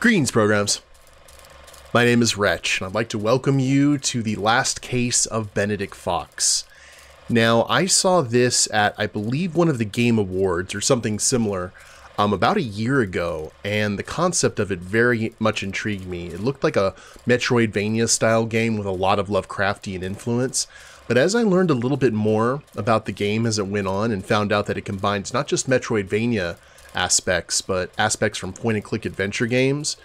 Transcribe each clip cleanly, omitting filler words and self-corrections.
Greetings, programs. My name is Wretch, and I'd like to welcome you to The Last Case of Benedict Fox. Now, I saw this at, I believe, one of the Game Awards or something similar about a year ago, and the concept of it very much intrigued me. It looked like a Metroidvania-style game with a lot of Lovecraftian influence, but as I learned a little bit more about the game as it went on and found out that it combines not just Metroidvania aspects, but aspects from point-and-click adventure games,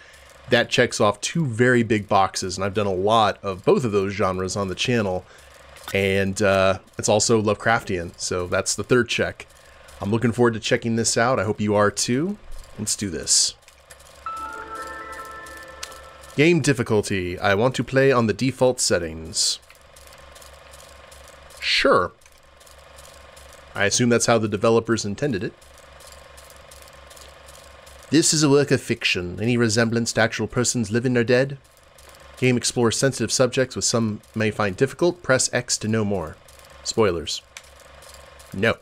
that checks off two very big boxes, and I've done a lot of both of those genres on the channel, and it's also Lovecraftian, so that's the third check. I'm looking forward to checking this out. I hope you are too. Let's do this. Game difficulty. I want to play on the default settings. Sure. I assume that's how the developers intended it. This is a work of fiction. Any resemblance to actual persons living or dead? Game explores sensitive subjects which some may find difficult. Press X to know more. Spoilers. No.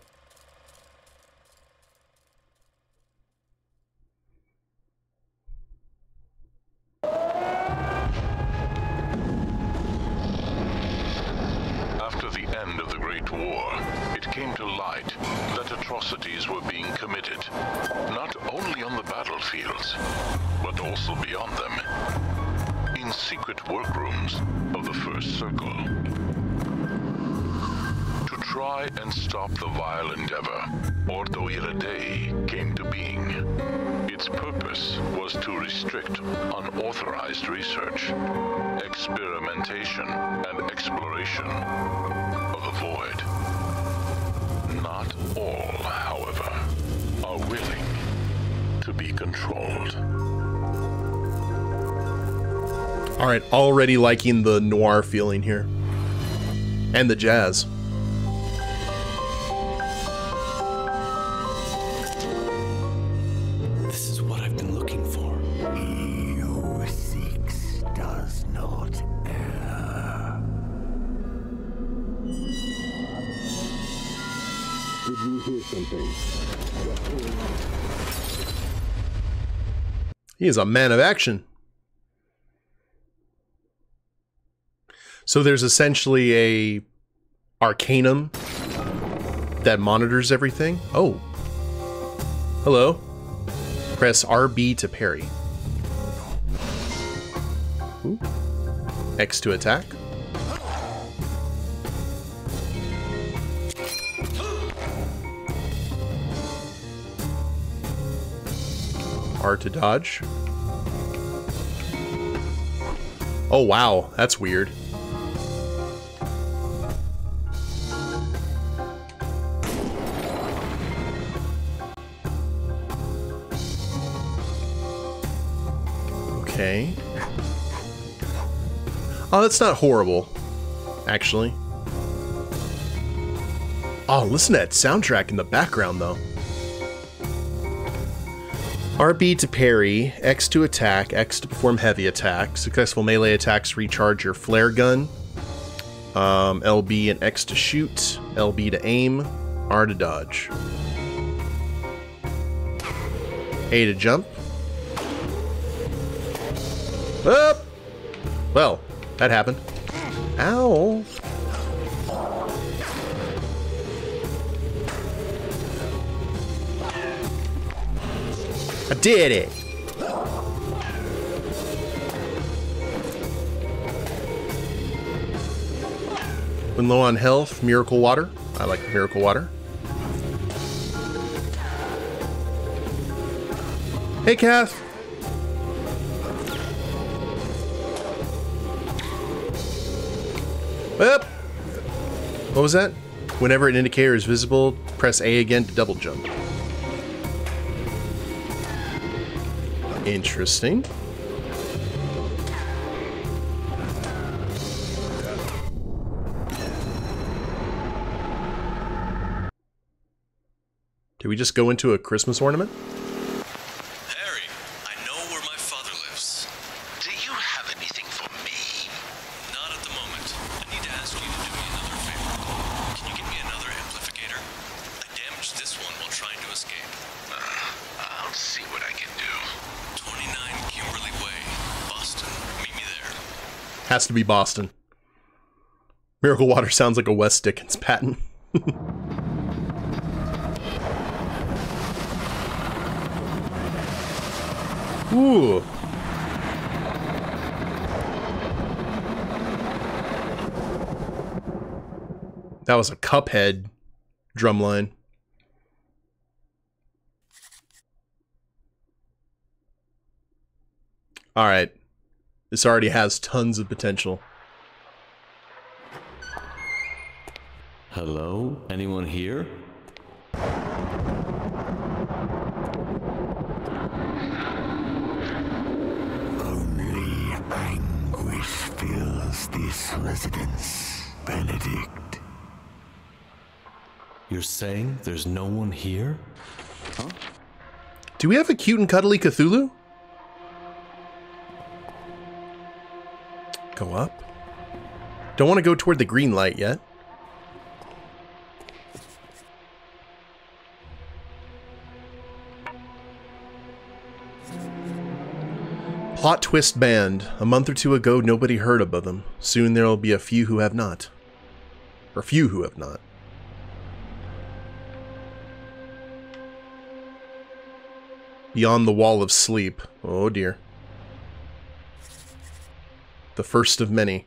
Ordo Iridei came to being. Its purpose was to restrict unauthorized research, experimentation, and exploration of the void. Not all, however, are willing to be controlled. All right, already liking the noir feeling here. And the jazz. He is a man of action. So there's essentially a Arcanum that monitors everything. Oh. Hello. Press RB to parry. Ooh. X to attack. R to dodge. Oh wow, that's weird. Okay. Oh, that's not horrible, actually. Oh, listen to that soundtrack in the background, though. RB to parry, X to attack, X to perform heavy attack, successful melee attacks recharge your flare gun, LB and X to shoot, LB to aim, R to dodge, A to jump. Up. Well, that happened. Ow. I did it! When low on health, Miracle Water. I like Miracle Water. Hey, Kath! Up. What was that? Whenever an indicator is visible, press A again to double jump. Interesting. Did we just go into a Christmas ornament? Harry, I know where my father lives. Do you have anything for me? Not at the moment. I need to ask you to do me another favor. Can you get me another amplificator? I damaged this one while trying to escape. I'll see what I can do. 29 Kimberly Has to be Boston. Miracle Water sounds like a West Dickens patent. Ooh. That was a Cuphead drumline. All right. This already has tons of potential. Hello? Anyone here? Only anguish fills this residence, Benedict. You're saying there's no one here? Huh? Do we have a cute and cuddly Cthulhu? Go up. Don't want to go toward the green light yet. Plot twist banned. A month or two ago, nobody heard about them. Soon there'll be a few who have not. Or few who have not. Beyond the wall of sleep. Oh dear. The first of many.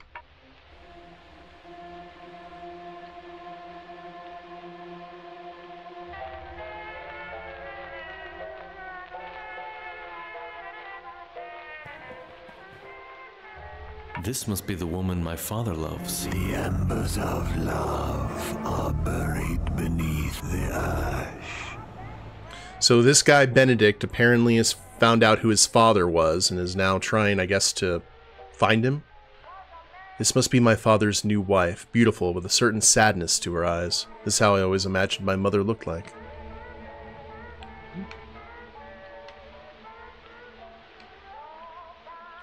This must be the woman my father loves. The embers of love are buried beneath the ash. So this guy, Benedict, apparently has found out who his father was and is now trying, I guess, to find him. This must be my father's new wife, beautiful, with a certain sadness to her eyes. This is how I always imagined my mother looked like.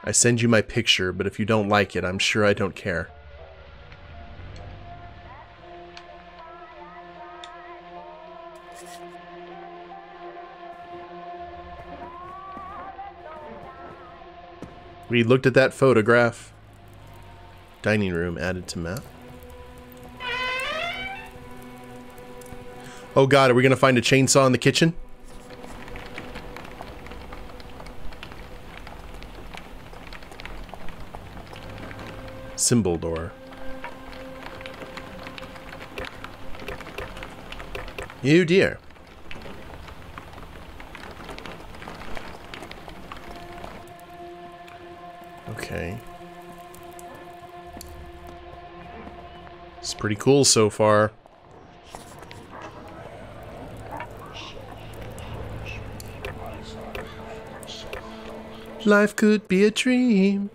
I send you my picture, but if you don't like it, I'm sure I don't care. We looked at that photograph. Dining room added to map. Oh god, are we gonna find a chainsaw in the kitchen? Symbol door. You dear. Okay. It's pretty cool so far. Life could be a dream.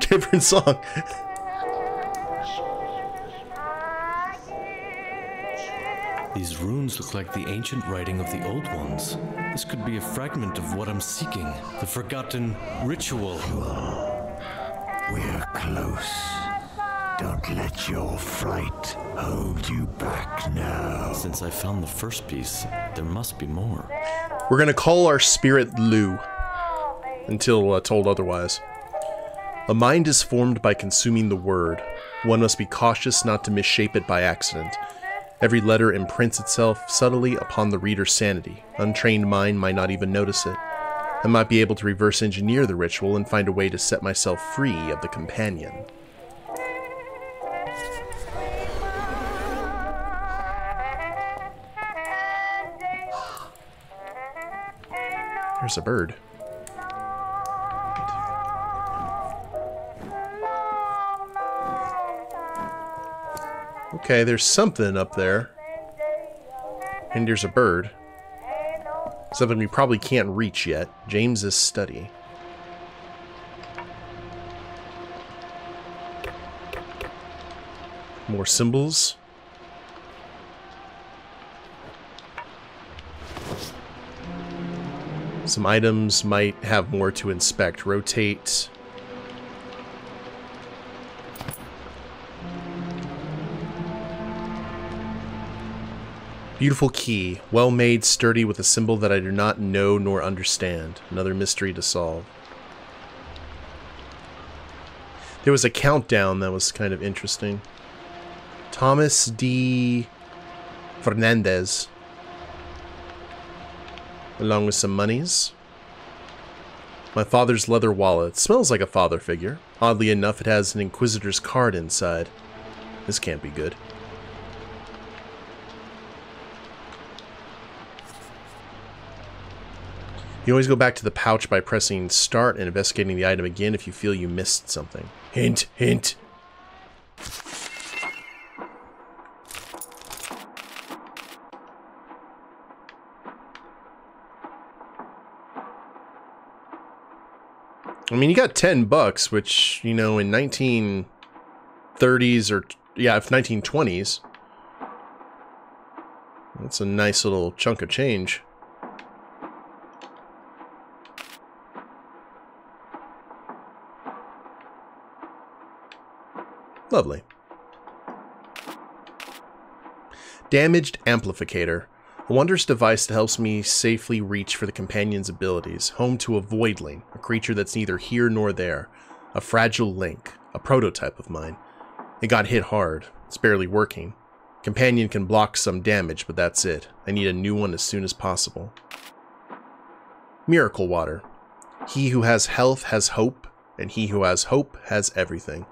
Different song. These runes look like the ancient writing of the old ones. This could be a fragment of what I'm seeking. The forgotten ritual. We're close. Don't let your fright hold you back now. Since I found the first piece, there must be more. We're gonna call our spirit Lou. Until told otherwise. A mind is formed by consuming the word. One must be cautious not to misshape it by accident. Every letter imprints itself subtly upon the reader's sanity. Untrained mind might not even notice it. I might be able to reverse engineer the ritual and find a way to set myself free of the companion. There's a bird. Okay, there's something up there. And there's a bird. Something we probably can't reach yet. James's study. More symbols. Some items might have more to inspect. Rotate. Beautiful key. Well made, sturdy, with a symbol that I do not know nor understand. Another mystery to solve. There was a countdown that was kind of interesting. Thomas D. Fernandez. Along with some monies. My father's leather wallet. It smells like a father figure. Oddly enough, it has an Inquisitor's card inside. This can't be good. You always go back to the pouch by pressing start and investigating the item again if you feel you missed something. Hint, hint. I mean, you got $10, which, you know, in 1930s or, yeah, if 1920s, that's a nice little chunk of change. Lovely. Damaged amplificator. A wondrous device that helps me safely reach for the companion's abilities. Home to a voidling, a creature that's neither here nor there. A fragile link, a prototype of mine. It got hit hard. It's barely working. Companion can block some damage, but that's it. I need a new one as soon as possible. Miracle Water. He who has health has hope, and he who has hope has everything.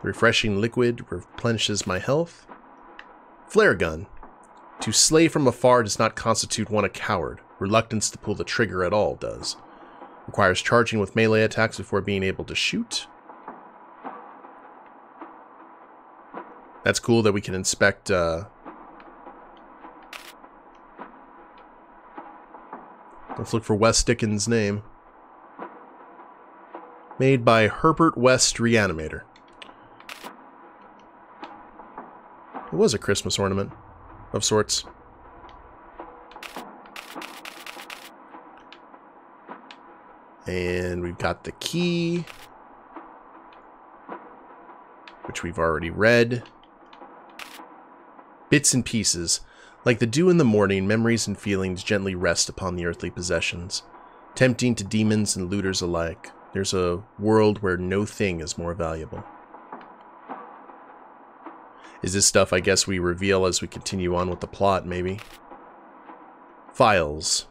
The refreshing liquid replenishes my health. Flare gun. To slay from afar does not constitute one a coward. Reluctance to pull the trigger at all does. Requires charging with melee attacks before being able to shoot. That's cool that we can inspect let's look for West Dickens' name. Made by Herbert West Reanimator. It was a Christmas ornament. Of sorts. And we've got the key, which we've already read. Bits and pieces. Like the dew in the morning, memories and feelings gently rest upon the earthly possessions, tempting to demons and looters alike. There's a world where no thing is more valuable. Is this stuff, I guess, we reveal as we continue on with the plot, maybe? Files.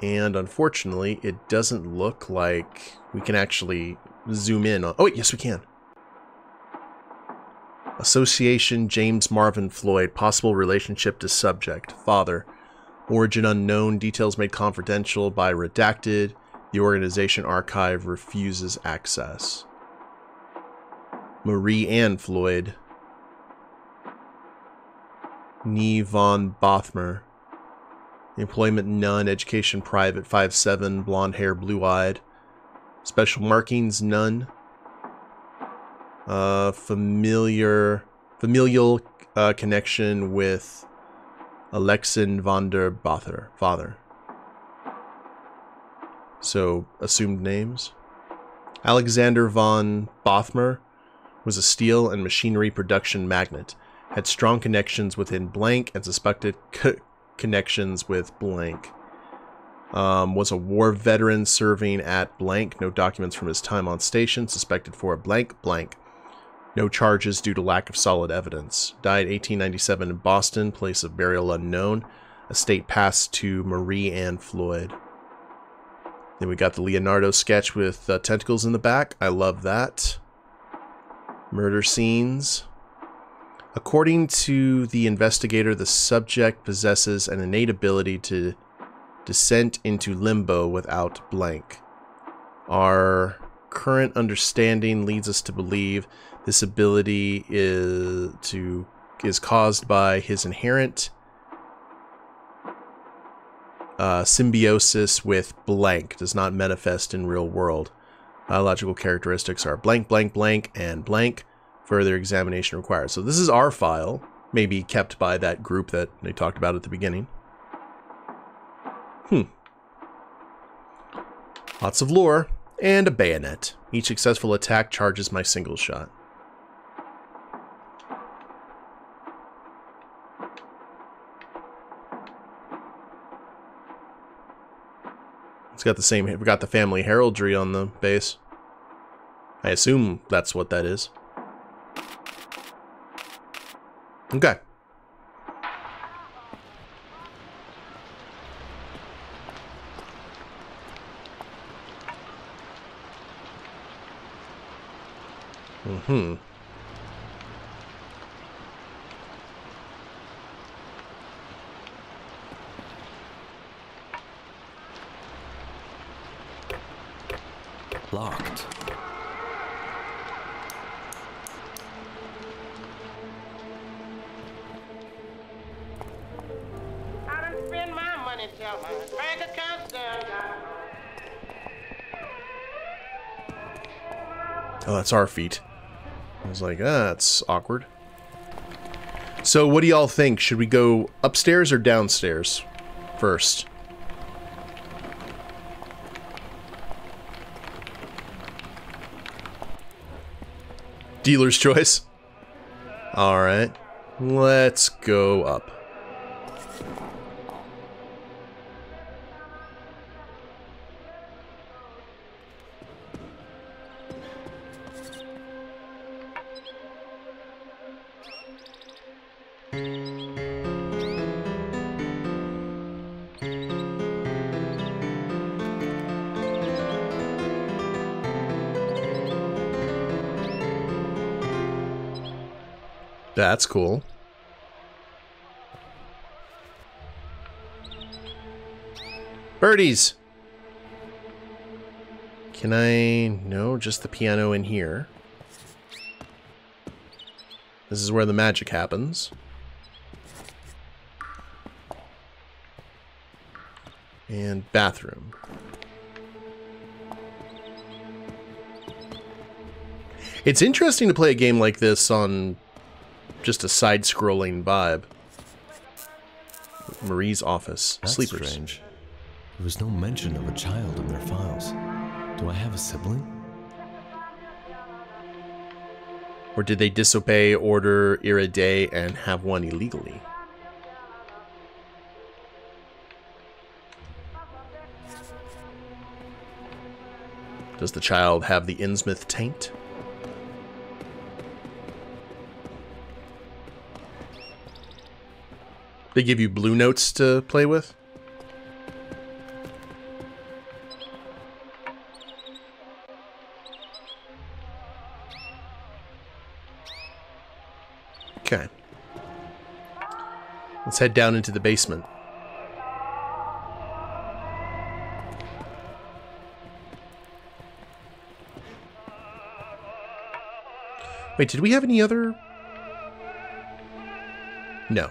And unfortunately, it doesn't look like we can actually zoom in on... Oh, wait, yes, we can. Association James Marvin Floyd. Possible relationship to subject. Father. Origin unknown. Details made confidential by redacted. The organization archive refuses access. Marie Ann Floyd. Nee von Bothmer. Employment none. Education private. 5'7". Blonde hair. Blue eyed. Special markings none. Familial connection with Alexander von Bothmer. Father. So assumed names. Alexander von Bothmer. Was a steel and machinery production magnate, had strong connections within blank and suspected connections with blank, was a war veteran serving at blank, no documents from his time on station, suspected for blank blank, no charges due to lack of solid evidence, died 1897 in Boston, place of burial unknown, estate passed to Marie Ann Floyd. Then we got the Leonardo sketch with tentacles in the back, I love that. Murder scenes. According to the investigator, the subject possesses an innate ability to descent into limbo without blank. Our current understanding leads us to believe this ability is caused by his inherent symbiosis with blank, does not manifest in real world. Biological characteristics are blank, blank, blank, and blank. Further examination required. So this is our file, maybe kept by that group that they talked about at the beginning. Lots of lore, and a bayonet. Each successful attack charges my single shot. It's got the same, we got the family heraldry on the base. I assume that's what that is. Okay. Mm-hmm. Locked. I done spend my money till my bank account's done. Oh, that's our feet. I was like, ah, that's awkward. So what do y'all think? Should we go upstairs or downstairs first? Dealer's choice. Alright. Let's go up. That's cool. Birdies! Can I... no, just the piano in here. This is where the magic happens. And bathroom. It's interesting to play a game like this on... just a side-scrolling vibe. Marie's office. That's sleepers. Strange. There was no mention of a child in their files. Do I have a sibling? Or did they disobey Ordo Iridei and have one illegally? Does the child have the Innsmouth taint? They give you blue notes to play with? Okay. Let's head down into the basement. Wait, did we have any other? No.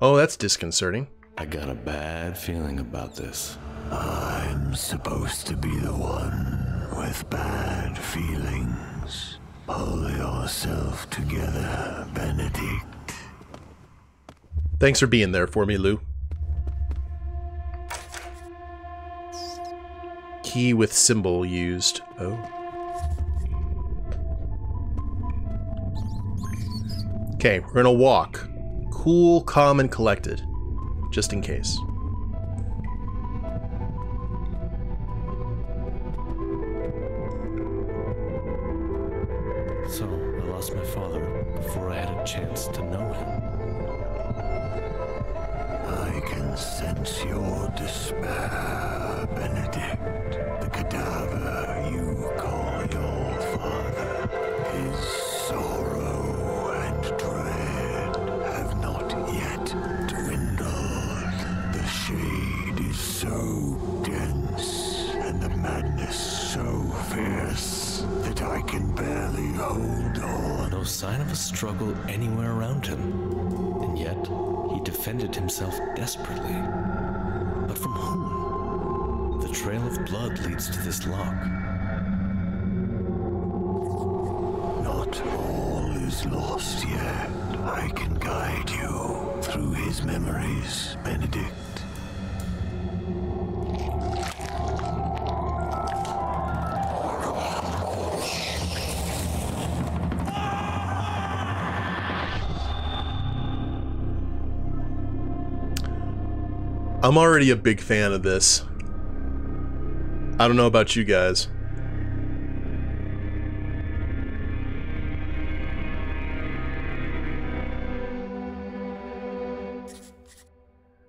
Oh, that's disconcerting. I got a bad feeling about this. I'm supposed to be the one with bad feelings. Pull yourself together, Benedict. Thanks for being there for me, Lou. Key with symbol used. Oh. Okay, we're gonna walk. Cool, calm, and collected, just in case. So, I lost my father before I had a chance to know him. I can sense your despair, Benedict. The cadaver you call your father. fierce that I can barely hold on. No sign of a struggle anywhere around him. And yet, he defended himself desperately. But from whom? The trail of blood leads to this lock. Not all is lost yet. I can guide you through his memories, Benedict. I'm already a big fan of this. I don't know about you guys.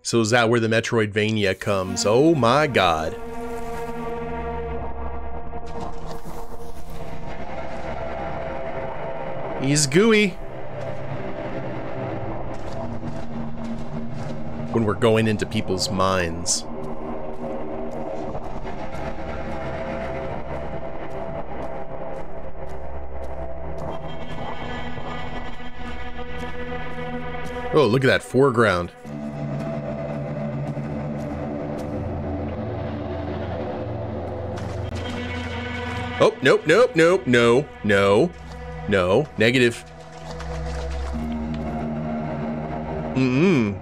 So is that where the Metroidvania comes? Oh my god. He's gooey. When we're going into people's minds. Oh, look at that foreground. Oh, nope, nope, nope, no, no, no, negative. Mm-mm.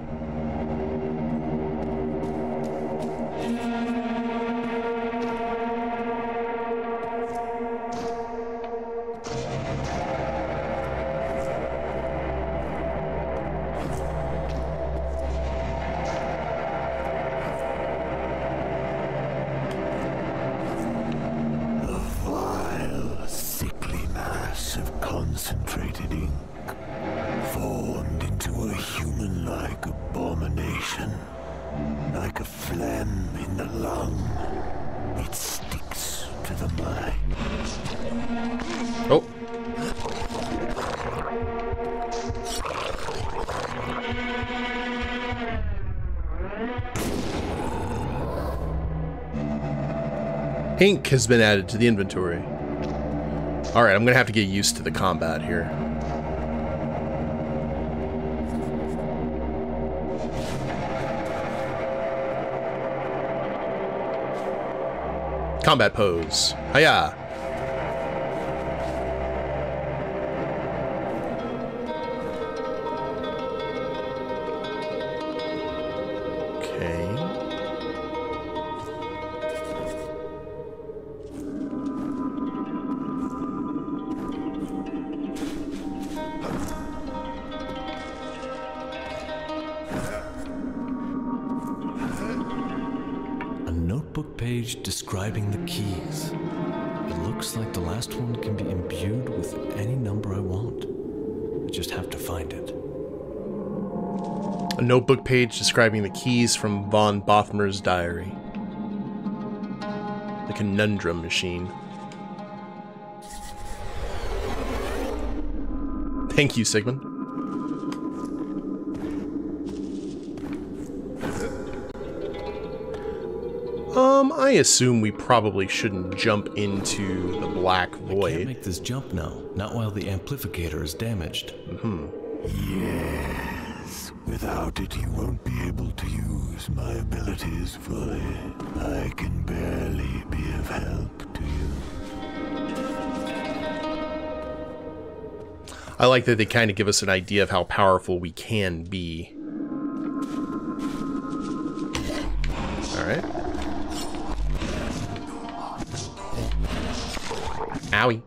Ink has been added to the inventory. Alright, I'm gonna have to get used to the combat here. Combat pose. Hiya! Describing the keys. It looks like the last one can be imbued with any number I want. I just have to find it. A notebook page describing the keys from von Bothmer's diary. The conundrum machine. Thank you, Sigmund. I assume we probably shouldn't jump into the black void. I can't make this jump now, not while the amplificator is damaged. Mm-hmm. Yes, without it you won't be able to use my abilities fully. I can barely be of help to you. I like that they kind of give us an idea of how powerful we can be. Alright. Owie.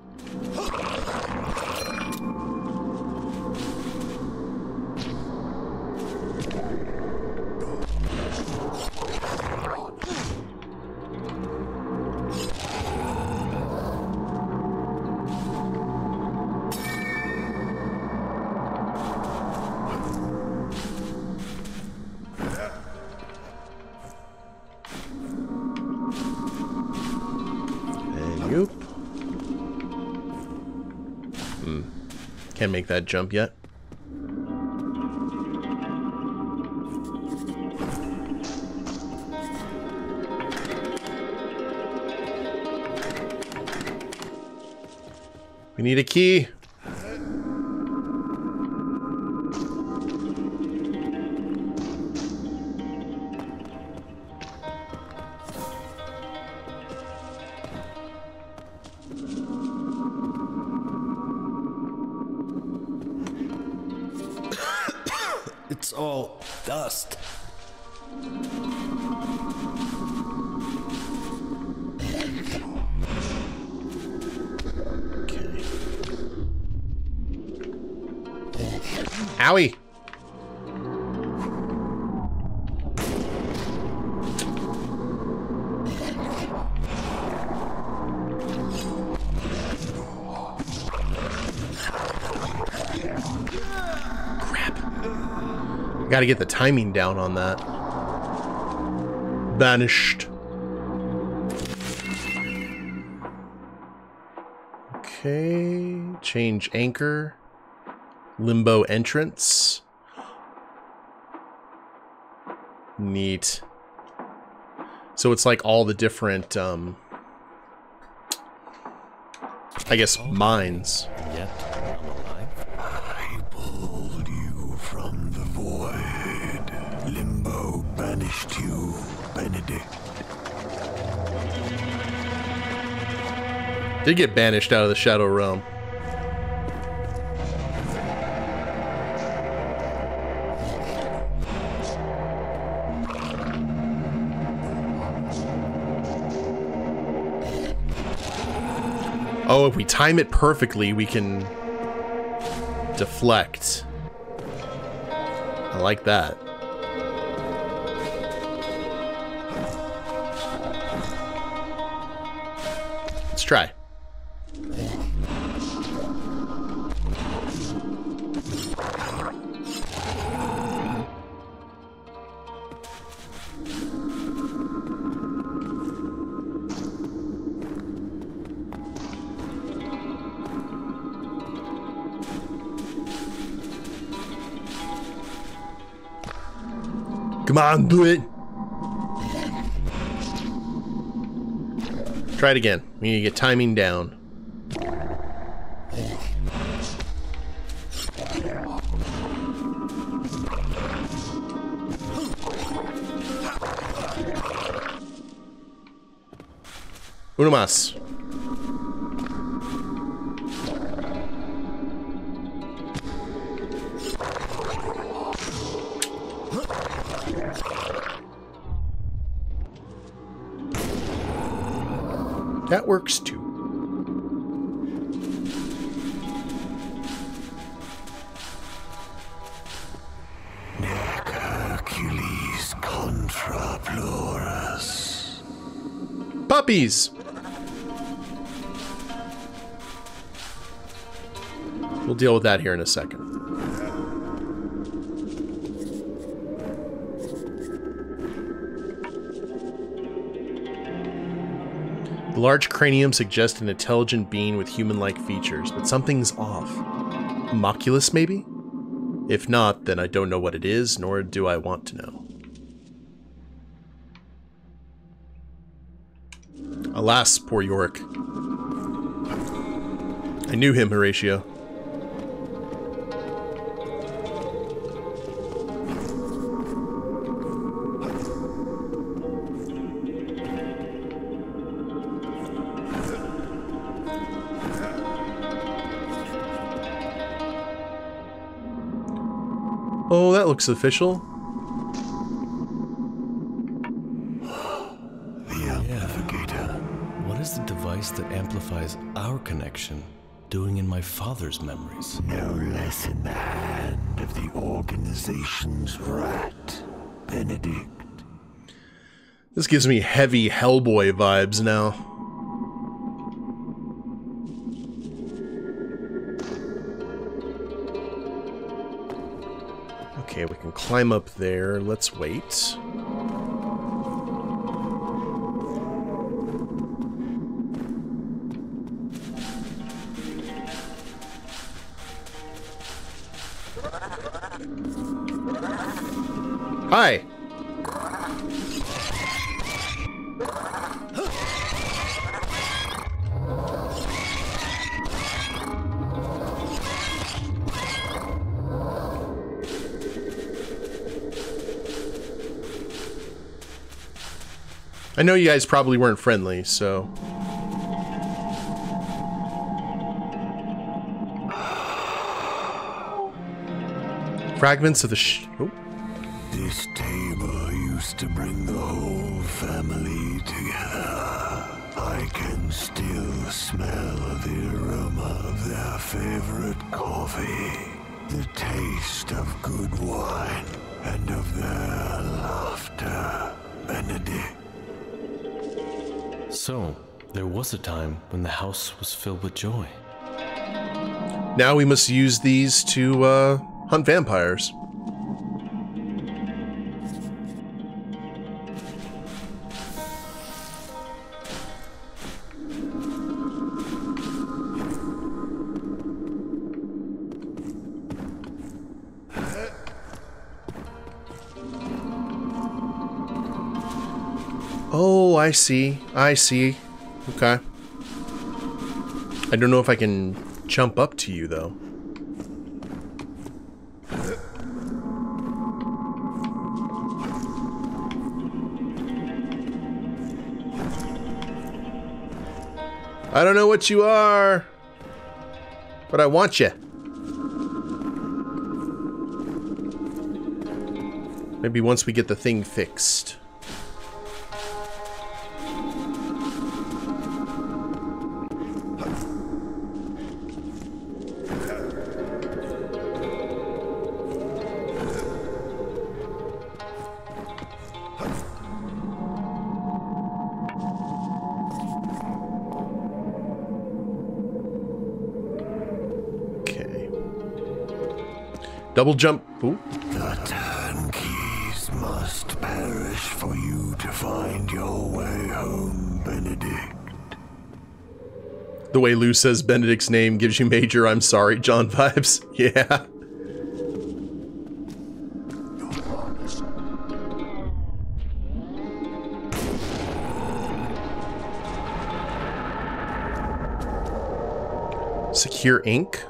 Can't make that jump yet. We need a key. It's all dust. Owie! Crap. Gotta get the timing down on that. Banished. Okay. Change anchor. Limbo entrance. Neat. So it's like all the different, I guess, mines. Yeah. I pulled you from the void. Limbo banished you, Benedict. Did get banished out of the Shadow Realm. Oh, if we time it perfectly, we can deflect. I like that. Let's try. Come on, do it. Try it again. We need to get timing down. Uno más. That works too. Nec Hercules contra plurus. Puppies! We'll deal with that here in a second. The large cranium suggests an intelligent being with human-like features, but something's off. Homunculus, maybe? If not, then I don't know what it is, nor do I want to know. Alas, poor Yorick. I knew him, Horatio. Oh, that looks official. The Amplificator. What is the device that amplifies our connection doing in my father's memories? No less in the hand of the organization's rat, Benedict. This gives me heavy Hellboy vibes now. Okay, we can climb up there. Let's wait. Hi! I know you guys probably weren't friendly, so... Fragments of the This table used to bring the whole family together. I can still smell the aroma of their favorite coffee, the taste of good wine, and of their laughter, Benedict. So, there was a time when the house was filled with joy. Now we must use these to, hunt vampires. Oh, I see. I see. Okay. I don't know if I can jump up to you, though. I don't know what you are, but I want you. Maybe once we get the thing fixed. Double jump. Ooh. The turnkeys must perish for you to find your way home, Benedict. The way Lou says Benedict's name gives you major I'm sorry, John vibes. Yeah. Secure ink.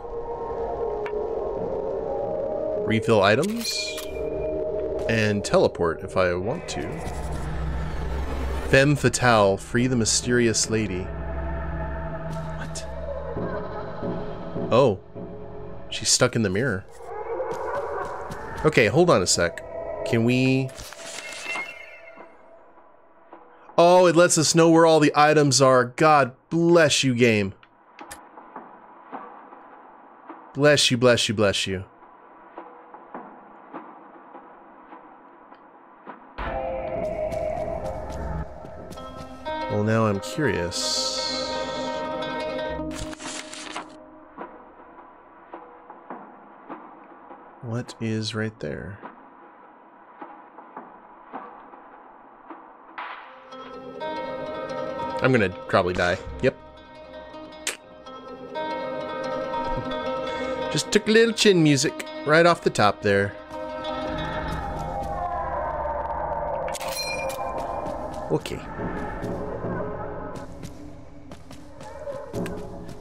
Refill items, and teleport if I want to. Femme fatale, free the mysterious lady. What? Oh, she's stuck in the mirror. Okay, hold on a sec. Can we... Oh, it lets us know where all the items are. God bless you, game. Bless you, bless you, bless you. Well, now I'm curious. What is right there? I'm gonna probably die. Yep. Just took a little chin music right off the top there. Okay.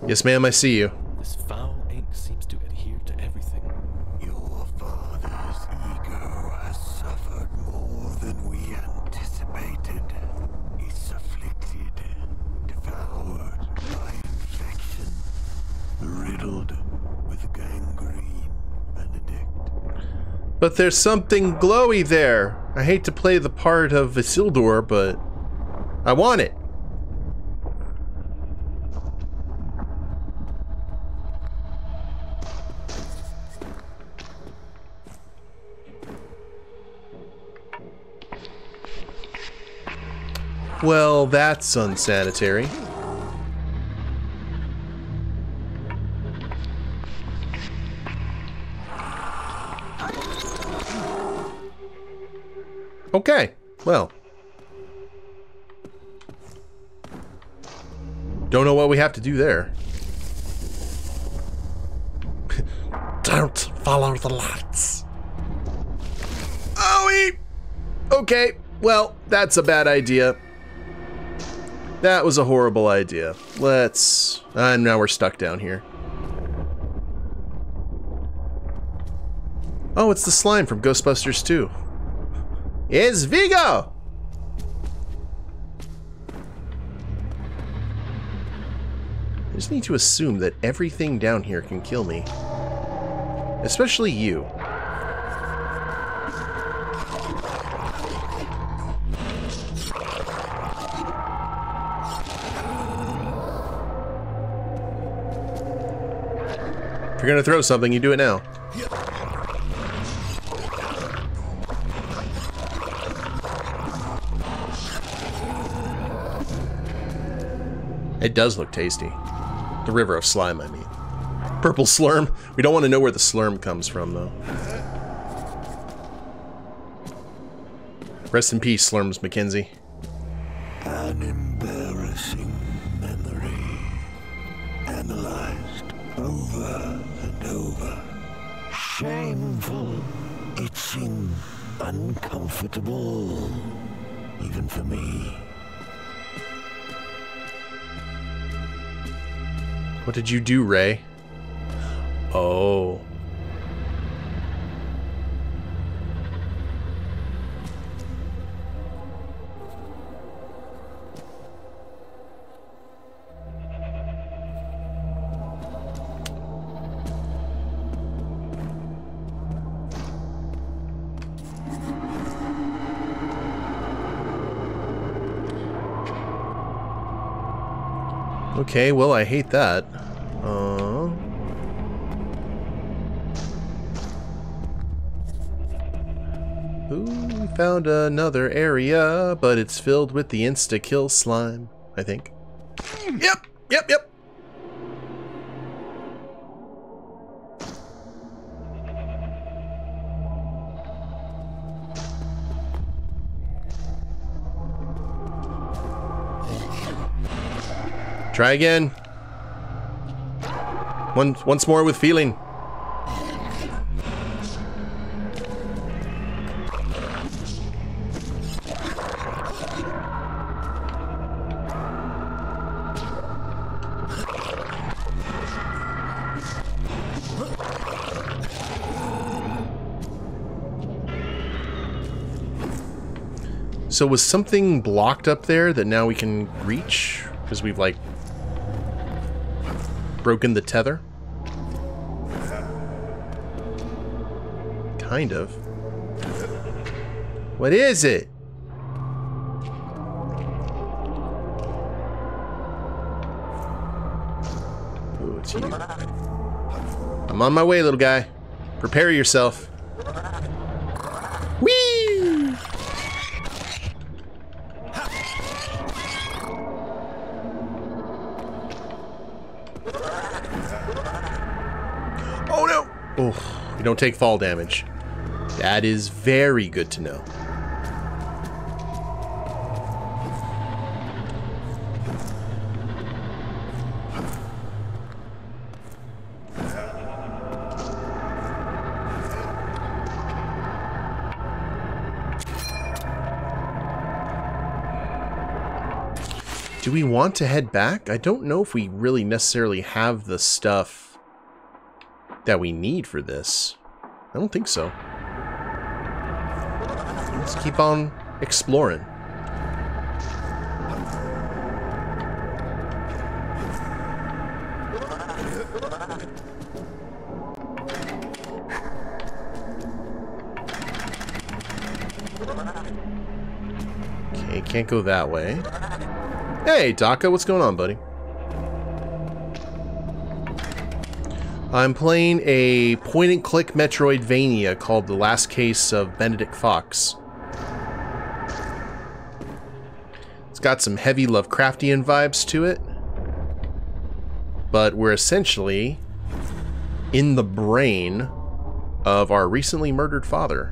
Yes, ma'am, I see you. This foul ink seems to adhere to everything. Your father's ego has suffered more than we anticipated. It's afflicted, devoured by infection, riddled with gangrene, Benedict. But there's something glowy there. I hate to play the part of Isildur, but I want it. Well, that's unsanitary. Okay, well. Don't know what we have to do there. Don't follow the lights. Oh, okay, well, that's a bad idea. That was a horrible idea. Let's... And now we're stuck down here. Oh, it's the slime from Ghostbusters 2. It's Vigo! I just need to assume that everything down here can kill me. Especially you. If you're gonna throw something, you do it now. It does look tasty. The river of slime, I mean. Purple slurm. We don't want to know where the slurm comes from, though. Rest in peace, Slurms McKenzie. An embarrassing memory. Analyzed over and over. Shameful. Itching. Uncomfortable. Even for me. What did you do, Ray? Oh. Okay, well, I hate that. Ooh, we found another area, but it's filled with the insta-kill slime, I think. Yep, yep, yep. Try again. Once more with feeling. So was something blocked up there that now we can reach? Because we've like broken the tether? Kind of. What is it? Ooh, it's you. I'm on my way, little guy. Prepare yourself. Whee! Oh, you don't take fall damage. That is very good to know. Do we want to head back? I don't know if we really necessarily have the stuff that we need for this. I don't think so. Let's keep on exploring. Okay, can't go that way. Hey, Daka, what's going on, buddy? I'm playing a point-and-click Metroidvania called The Last Case of Benedict Fox. It's got some heavy Lovecraftian vibes to it, but we're essentially in the brain of our recently murdered father.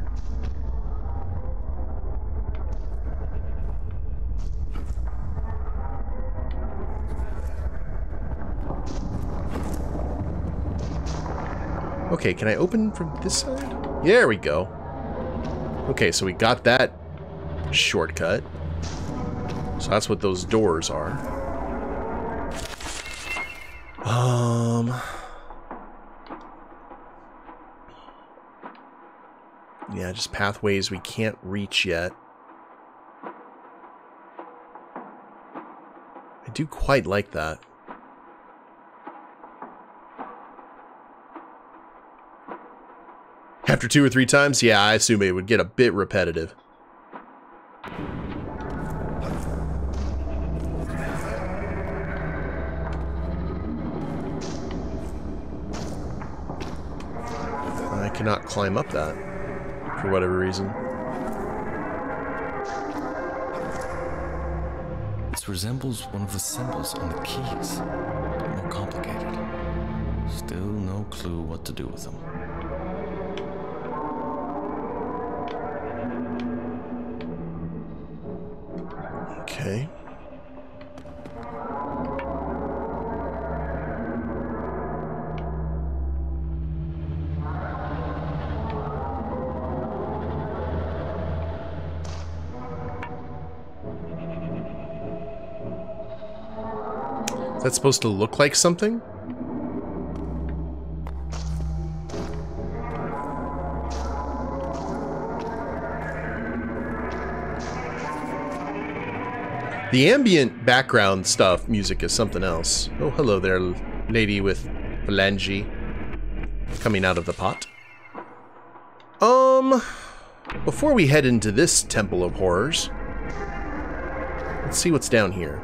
Okay, can I open from this side? There we go. Okay, so we got that shortcut. So that's what those doors are. Yeah, just pathways we can't reach yet. I do quite like that. After 2 or 3 times, yeah, I assume it would get a bit repetitive. I cannot climb up that for whatever reason. This resembles one of the symbols on the keys, but more complicated. Still no clue what to do with them. Okay. Is that supposed to look like something? The ambient background stuff, music is something else. Oh, hello there, lady with phalange coming out of the pot. Before we head into this Temple of Horrors, let's see what's down here.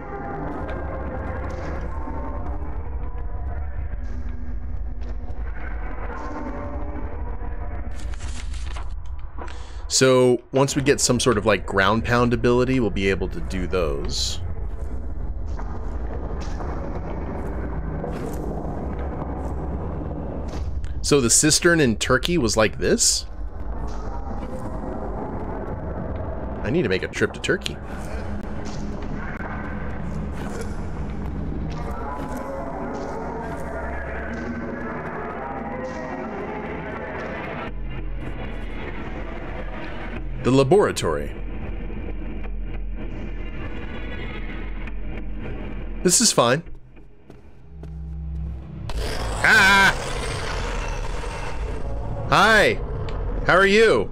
So once we get some sort of like ground pound ability, we'll be able to do those. So the cistern in Turkey was like this? I need to make a trip to Turkey. The laboratory. This is fine. Ah! Hi! How are you?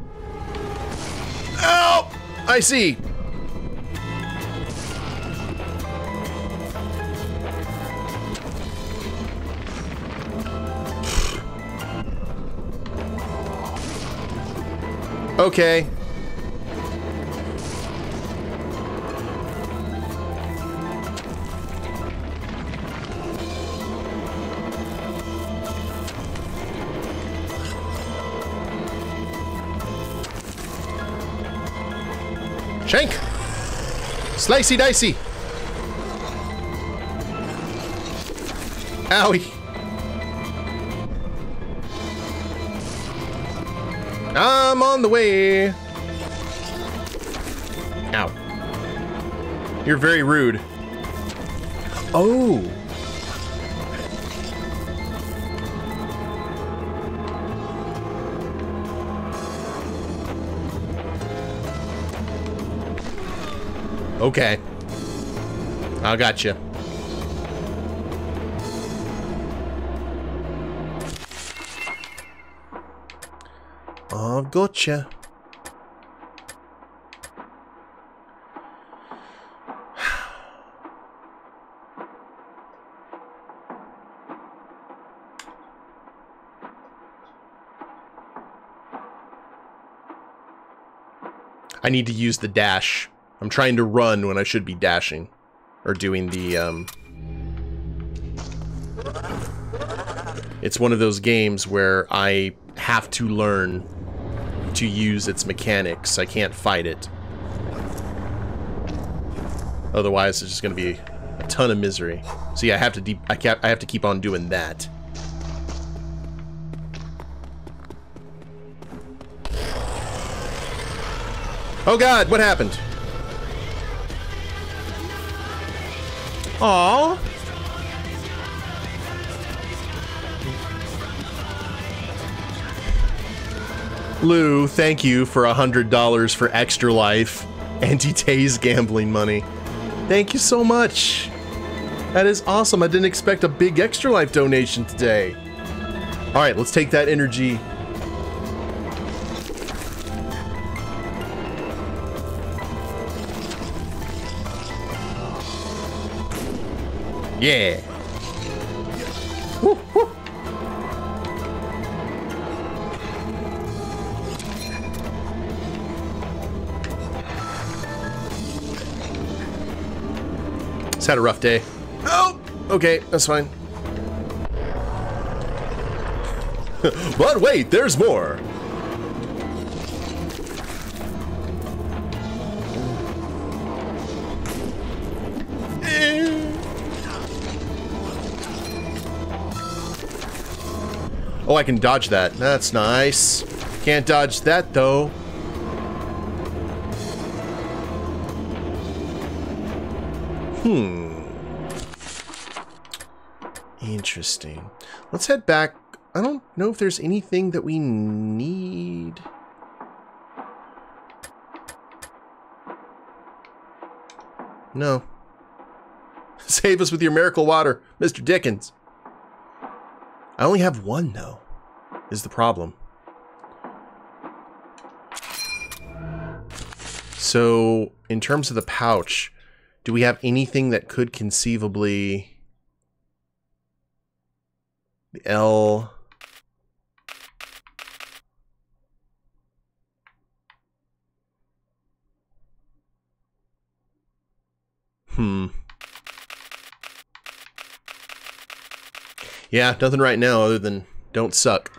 Oh! I see! Okay. Shank! Slicey dicey! Owie! I'm on the way! Ow. You're very rude. Oh! Okay. I gotcha. I gotcha. I need to use the dash. I'm trying to run when I should be dashing, or doing the, It's one of those games where I have to learn to use its mechanics. I can't fight it. Otherwise, it's just going to be a ton of misery. So yeah, I have to keep on doing that. Oh God, what happened? Aww. Lou, thank you for $100 for Extra Life anti-tase gambling money. Thank you so much. That is awesome. I didn't expect a big Extra Life donation today. All right, let's take that energy. Yeah. Woo, woo. It's had a rough day. Oh, okay, that's fine. But wait, there's more. Oh, I can dodge that. That's nice. Can't dodge that, though. Hmm. Interesting. Let's head back. I don't know if there's anything that we need. No. Save us with your miracle water, Mr. Dickens. I only have one, though, is the problem. So, in terms of the pouch, do we have anything that could conceivably... The L... Yeah, nothing right now other than don't suck.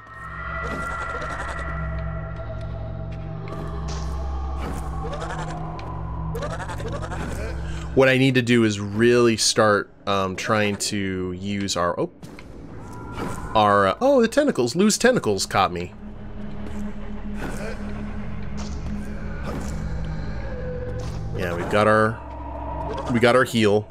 What I need to do is really start trying to use our the tentacles, loose tentacles caught me. Yeah, we got our heal.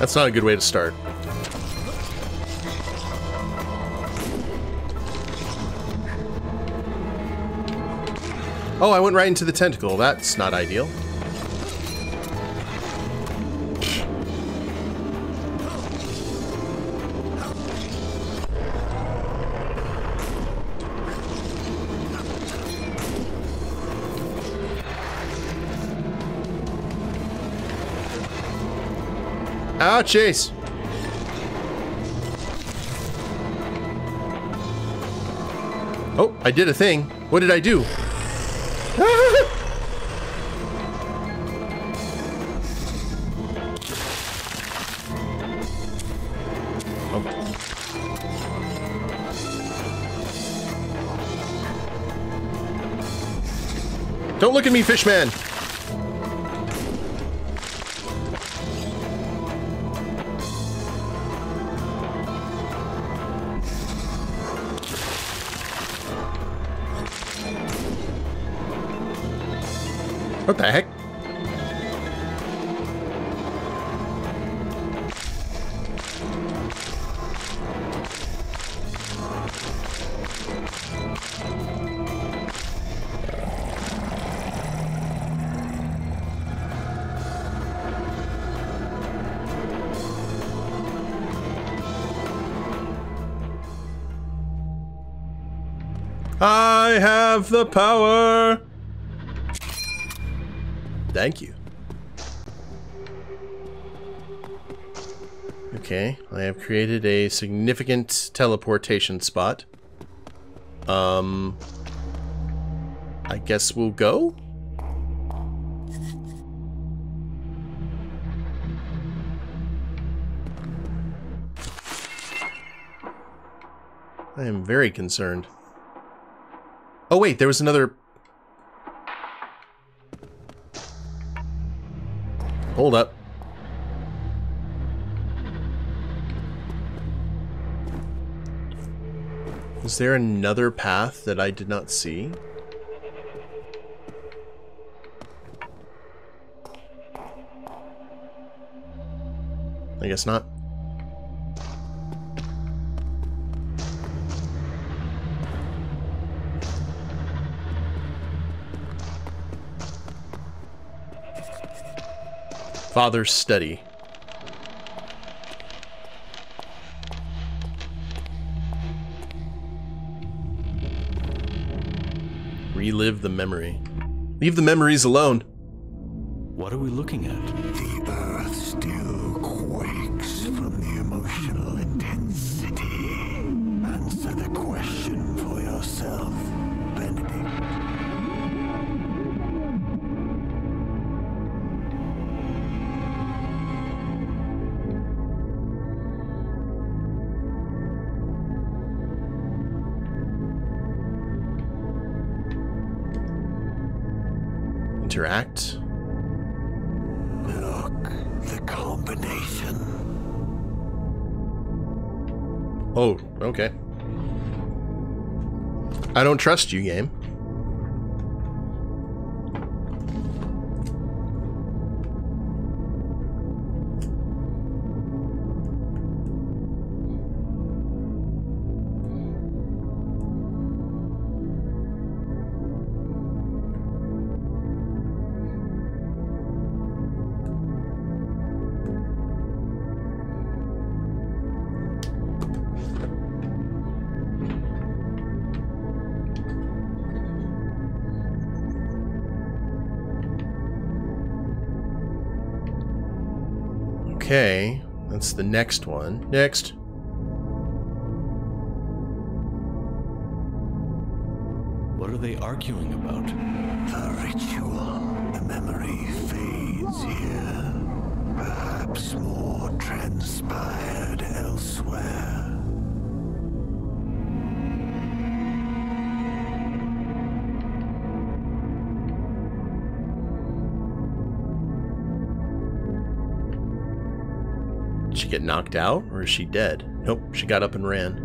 That's not a good way to start. Oh, I went right into the tentacle. That's not ideal. Chase. Oh, I did a thing. What did I do? Oh. Don't look at me, Fishman. What the heck? I have the power. Thank you. Okay, I have created a significant teleportation spot. I guess we'll go? I am very concerned. Oh wait, there was another... Hold up. Is there another path that I did not see? I guess not. Father's study. Relive the memory. Leave the memories alone. What are we looking at? The earth still quakes from the emotional intensity. Answer the question for yourself, Benedict. Interact. Oh, okay. I don't trust you, game. Okay, that's the next one. Next. What are they arguing about? The ritual. The memory fades here. Perhaps more transpired elsewhere. Get knocked out, or is she dead? Nope, she got up and ran.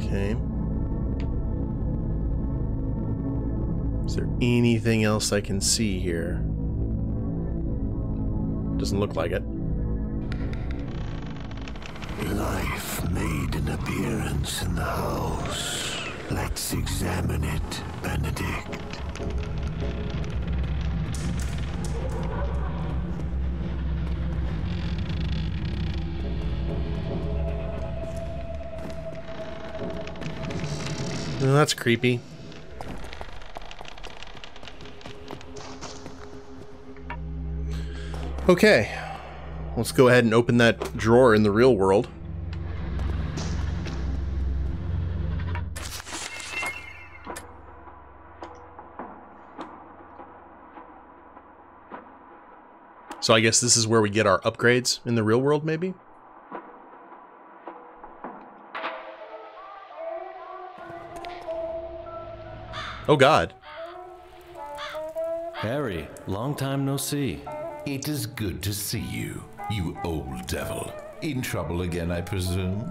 Okay. Is there anything else I can see here? Doesn't look like it. Life made an appearance in the house. Let's examine it, Benedict. Well, that's creepy. Okay, let's go ahead and open that drawer in the real world. So I guess this is where we get our upgrades in the real world, maybe? Oh God. Harry, long time no see. It is good to see you, you old devil. In trouble again, I presume?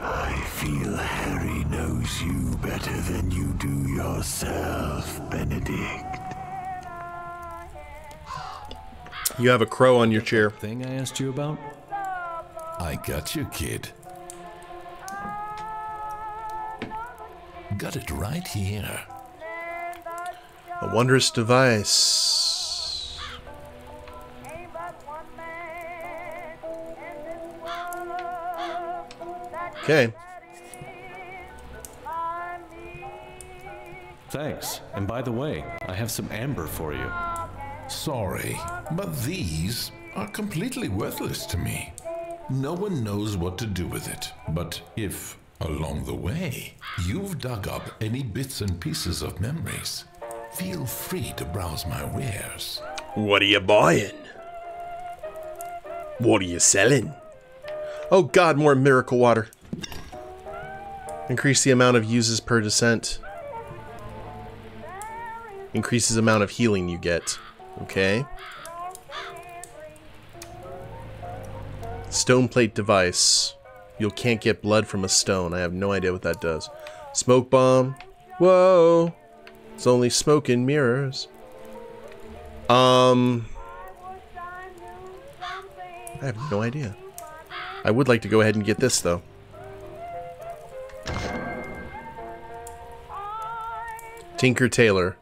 I feel Harry knows you better than you do yourself, Benedict. You have a crow on your chair. Thing I asked you about? I got you, kid. Got it right here. A wondrous device. Okay. Thanks. And by the way, I have some amber for you. Sorry, but these are completely worthless to me. No one knows what to do with it, but if, along the way, you've dug up any bits and pieces of memories, feel free to browse my wares. What are you buying? What are you selling? Oh God, more miracle water. Increase the amount of uses per descent. Increases the amount of healing you get. Okay. Stone plate device. You can't get blood from a stone. I have no idea what that does. Smoke bomb. Whoa. It's only smoke and mirrors. I have no idea. I would like to go ahead and get this, though. Tinker Tailor.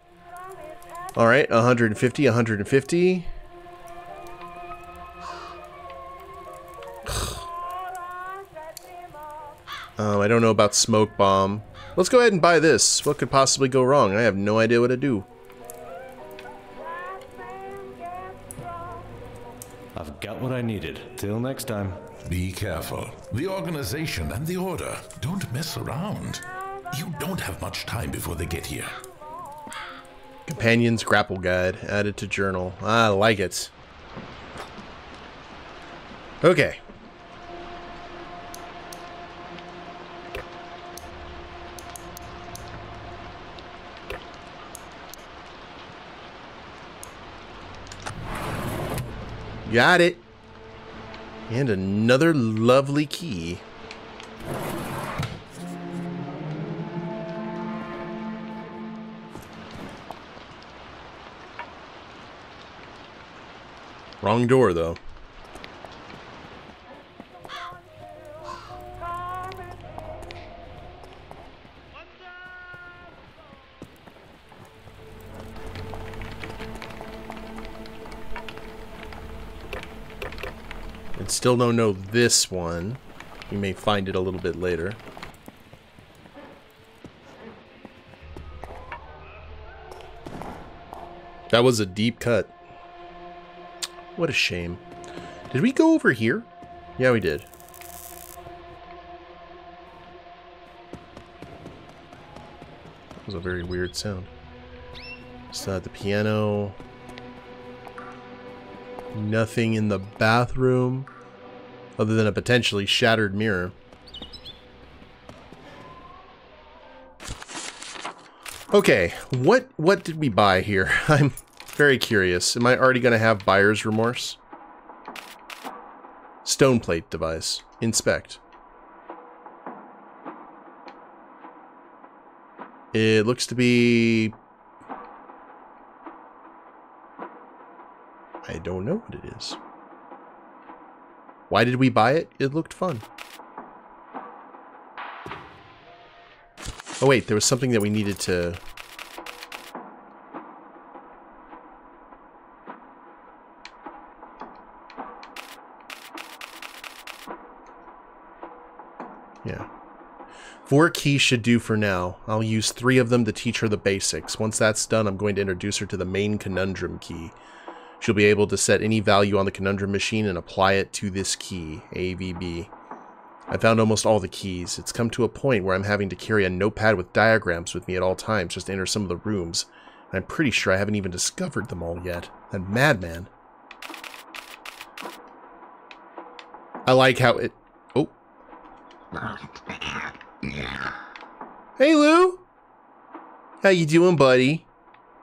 Alright, 150, 150. I don't know about Smoke Bomb. Let's go ahead and buy this. What could possibly go wrong? I have no idea what to do. I've got what I needed. Till next time. Be careful. The organization and the order don't mess around. You don't have much time before they get here. Companions Grapple Guide. Added to journal. I like it. Okay. Got it. And another lovely key. Wrong door, though. Still don't know this one. We may find it a little bit later. That was a deep cut. What a shame. Did we go over here? Yeah, we did. That was a very weird sound. Still at the piano. Nothing in the bathroom. Other than a potentially shattered mirror. Okay, what did we buy here? I'm very curious. Am I already going to have buyer's remorse? Stone plate device. Inspect. It looks to be... I don't know what it is. Why did we buy it? It looked fun. Oh wait, there was something that we needed to... Yeah. 4 keys should do for now. I'll use 3 of them to teach her the basics. Once that's done, I'm going to introduce her to the main conundrum key. She'll be able to set any value on the conundrum machine and apply it to this key, AVB. I found almost all the keys. It's come to a point where I'm having to carry a notepad with diagrams with me at all times just to enter some of the rooms. And I'm pretty sure I haven't even discovered them all yet. That madman. I like how it... Oh. Hey, Lou. How you doing, buddy?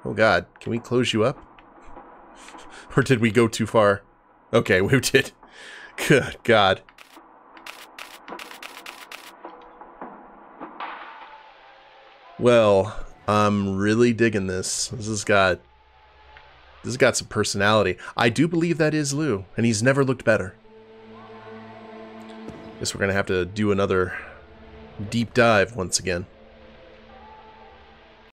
Oh, God. Can we close you up? Or did we go too far? Okay, we did. Good God. Well, I'm really digging this. This has got some personality. I do believe that is Lou, and he's never looked better. Guess we're gonna have to do another deep dive once again.